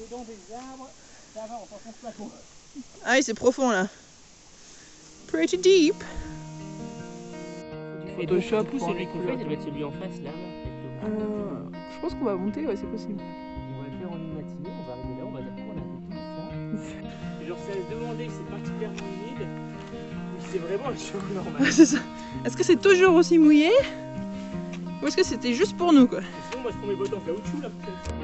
C'est dans des arbres. Ça va, on s'enfonce pas trop. Ah oui, c'est profond là. Pretty deep. Photoshop ou celui qu'on fait, ça va être celui en face là. Je pense qu'on va monter, ouais, c'est possible. On va le faire en une matinée, on va arriver là, on va dire qu'on a fait tout ça. Genre, ça se demander si c'est particulièrement humide ou si c'est vraiment le choc normal. Ouais, c'est ça. Est-ce que c'est toujours aussi mouillé ou est-ce que c'était juste pour nous quoi? Sinon, moi je prends mes bottes en caoutchouc là peut-être.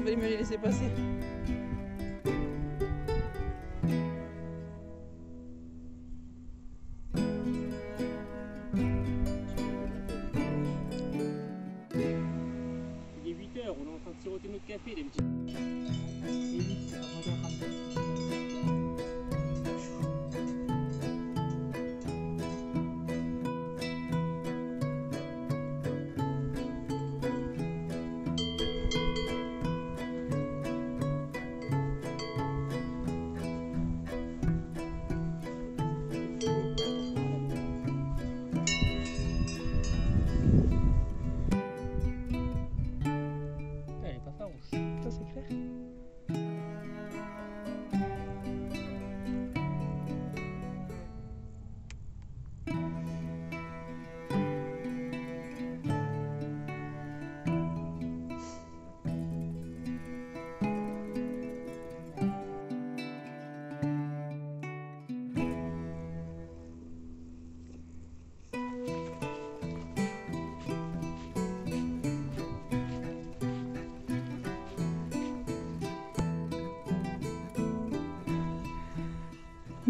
Il fallait mieux les laisser passer. Il est 8h, on est en train de siroter notre café les petits.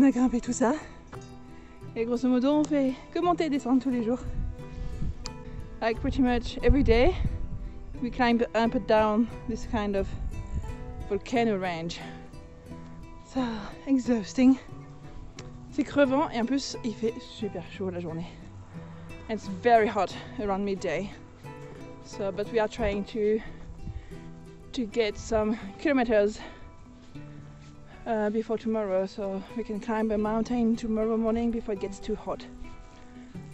On a grimpé tout ça et grosso modo on fait que monter et descendre tous les jours. Like pretty much every day we climb up and down this kind of volcano range. So exhausting. C'est crevant et en plus il fait super chaud la journée. It's very hot around midday. So but we are trying to get some kilometers before tomorrow, so we can climb a mountain tomorrow morning before it gets too hot.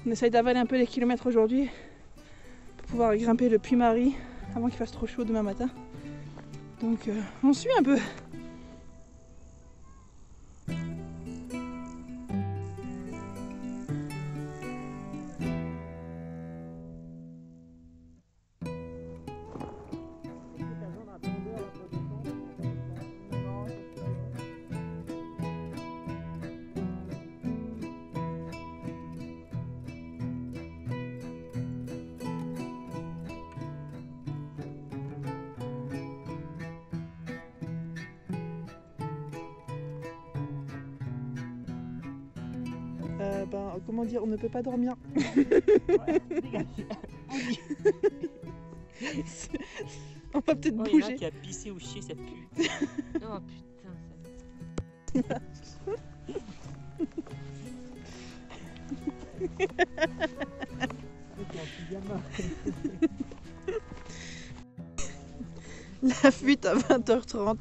On essaye d'avaler un peu les kilomètres aujourd'hui pour pouvoir grimper le Puy Mary avant qu'il fasse trop chaud demain matin. Donc on suit un peu. ben, comment dire, on ne peut pas dormir. On va peut-être bouger. Il y en a qui a pissé ou chier, ça pue. Oh putain, ça pue. La fuite à 20h30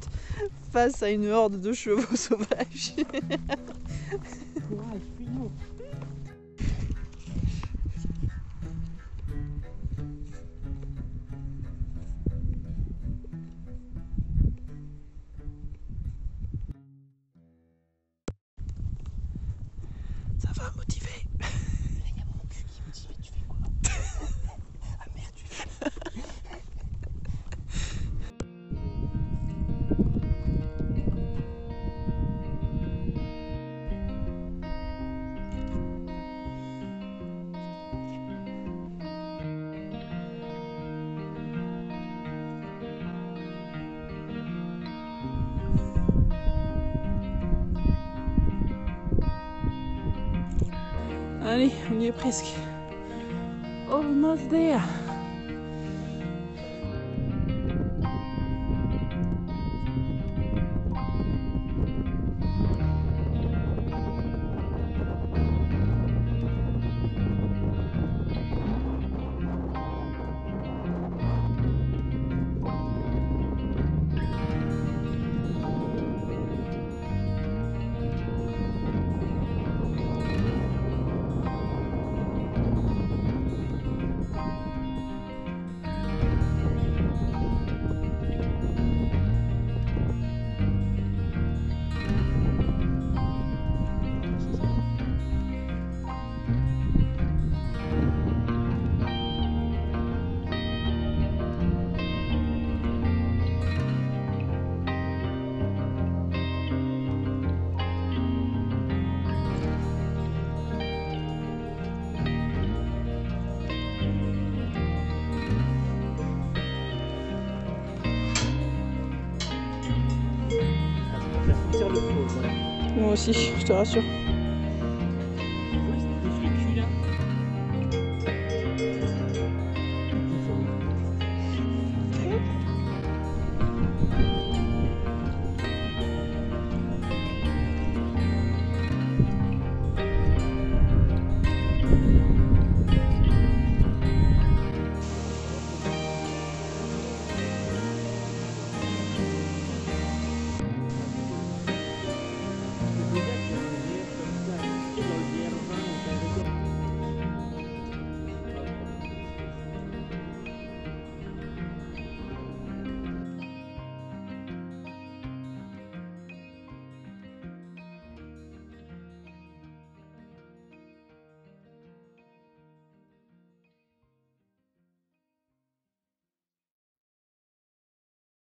face à une horde de chevaux sauvages. Ça va motiver. Il y a mon cul qui motive, tu fais quoi? Ah merde, tu fais. Allez, on y est presque. Almost there. Moi aussi, je te rassure.